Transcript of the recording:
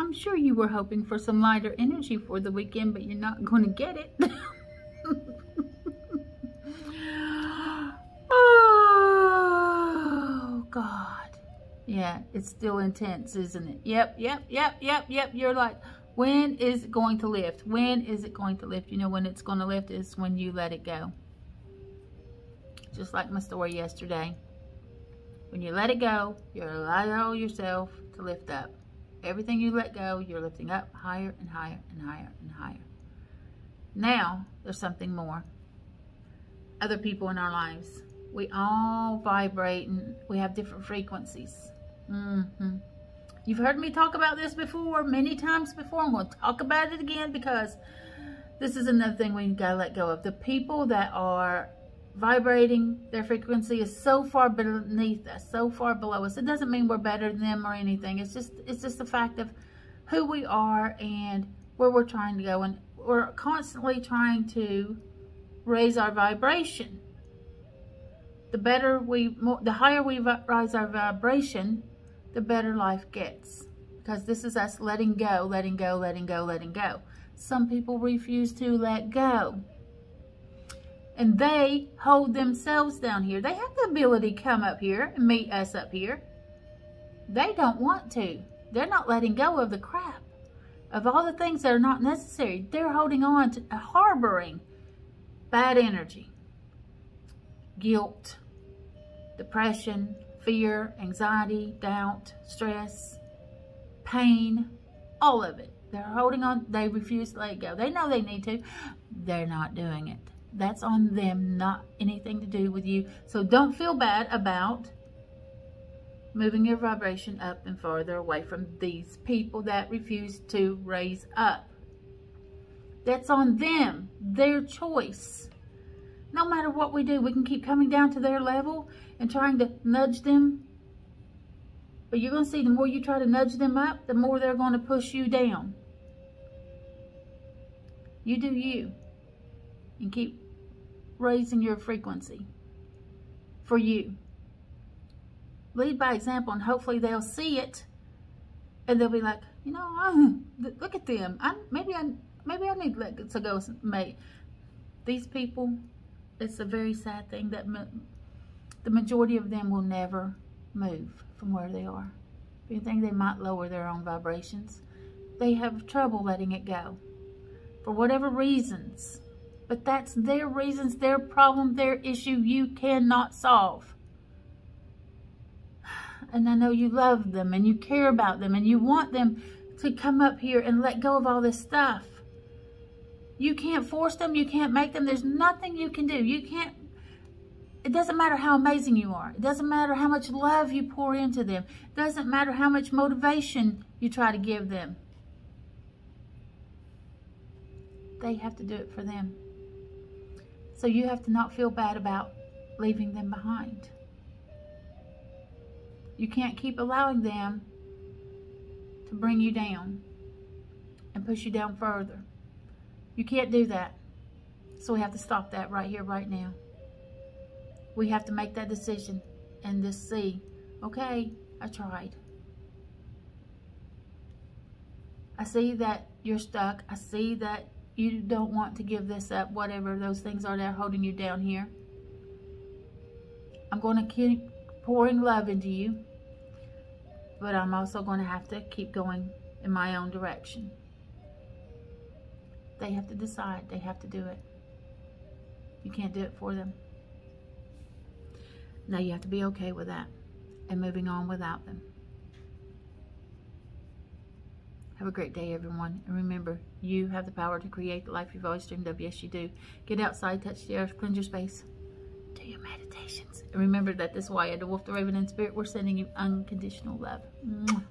I'm sure you were hoping for some lighter energy for the weekend, but you're not going to get it. Oh, God. Yeah, it's still intense, isn't it? Yep. You're like, when is it going to lift? When is it going to lift? You know when it's going to lift is when you let it go. Just like my story yesterday. When you let it go, you allow yourself to lift up. Everything you let go, you're lifting up higher and higher and higher and higher. Now, there's something more. Other people in our lives. We all vibrate and we have different frequencies. You've heard me talk about this before, many times before. I'm going to talk about it again because this is another thing we've got to let go of. The people that are vibrating, their frequency is so far beneath us, so far below us. It doesn't mean we're better than them or anything. It's just the fact of who we are and where we're trying to go. And we're constantly trying to raise our vibration. The better the higher we rise our vibration, the better life gets. Because this is us letting go, letting go, letting go, letting go. Some people refuse to let go. And they hold themselves down here. They have the ability to come up here and meet us up here. They don't want to. They're not letting go of the crap. Of all the things that are not necessary. They're holding on to, harboring bad energy. Guilt, depression, fear, anxiety, doubt, stress, pain, all of it. They're holding on. They refuse to let go. They know they need to. They're not doing it. That's on them, not anything to do with you. So don't feel bad about moving your vibration up and farther away from these people that refuse to raise up. That's on them, their choice. No matter what we do, we can keep coming down to their level and trying to nudge them. But you're going to see the more you try to nudge them up, the more they're going to push you down. You do you. And keep raising your frequency for you. Lead by example, and hopefully they'll see it. And they'll be like, you know, look at them. Maybe I need to let go. Mate. These people, it's a very sad thing that the majority of them will never move from where they are. If you think they might lower their own vibrations, they have trouble letting it go for whatever reasons. But that's their reasons, their problem, their issue you cannot solve. And I know you love them and you care about them and you want them to come up here and let go of all this stuff. You can't force them. You can't make them. There's nothing you can do. You can't. It doesn't matter how amazing you are. It doesn't matter how much love you pour into them. It doesn't matter how much motivation you try to give them. They have to do it for them. So you have to not feel bad about leaving them behind. You can't keep allowing them to bring you down and push you down further. You can't do that. So we have to stop that right here, right now. We have to make that decision and just see, okay, I tried. I see that you're stuck. I see that you don't want to give this up, whatever those things are that are holding you down here. I'm going to keep pouring love into you, but I'm also going to have to keep going in my own direction. They have to decide. They have to do it. You can't do it for them. Now you have to be okay with that and moving on without them. Have a great day, everyone. And remember, you have the power to create the life you've always dreamed of. Yes, you do. Get outside, touch the earth, cleanse your space. Do your meditations. And remember that this Waya, the Wolf, the Raven, and Spirit, we're sending you unconditional love. Mwah.